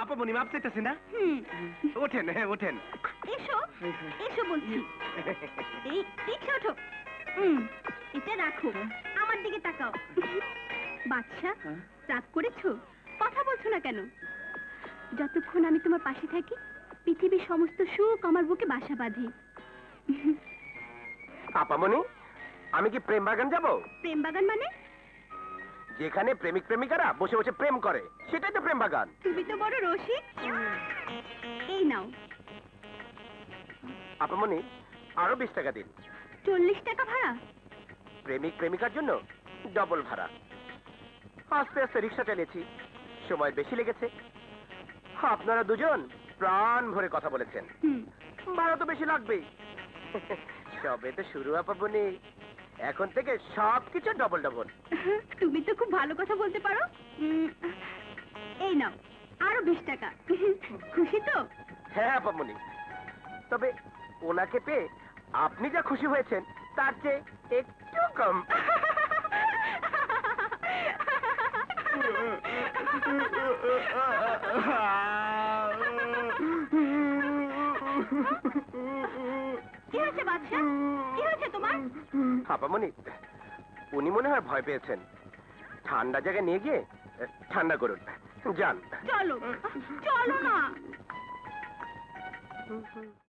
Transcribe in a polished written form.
आप मुनिमाप से चसिना उठेन है उठेन एशो एशो बोलती ए पीछे उठो इते রাখো আমার দিকে তাকাও বাচ্চা রাগ করেছো কথা বলছো না কেন যতক্ষণ আমি তোমার পাশে থাকি পৃথিবীর সমস্ত সুখ আমার বুকে বাসা বাঁধে আপা মনি আমি কি প্রেম বাগান যাব প্রেম বাগান মানে যেখানে প্রেমিক প্রেমিকারা বসে বসে প্রেম করে সেটাই তো প্রেম বাগান তুমি তো বড় রসিক এই নাও আপা মনি আরো 20 টাকা দিন 40 টাকা ভাড়া প্রেমিক প্রেমিকার জন্য ডবল ভাড়া আস্তে আস্তে রিকশা চালিয়েছি সময় বেশি লেগেছে আপনারা দুজন প্রাণ ভরে কথা বলেছেন ভাড়া তো বেশি লাগবে সবে তো শুরু আপা মনি এখন থেকে সবকিছু ডবল ডবল তুমি তো খুব ভালো কথা বলতে পারো এই নাও আরো 20 টাকা খুশি তো হ্যাঁ আপা মনি তবে ওনাকে পে আপনি যা খুশি হয়েছেন তার চেয়ে একটু কম কি হয়েছে বাচ্চা কি হয়েছে তোমার আপা মনি উনি মনে হয় ভয় পেয়েছেন ঠান্ডা জায়গায় নিয়ে গিয়ে ঠান্ডা করুন যান চলো চলো না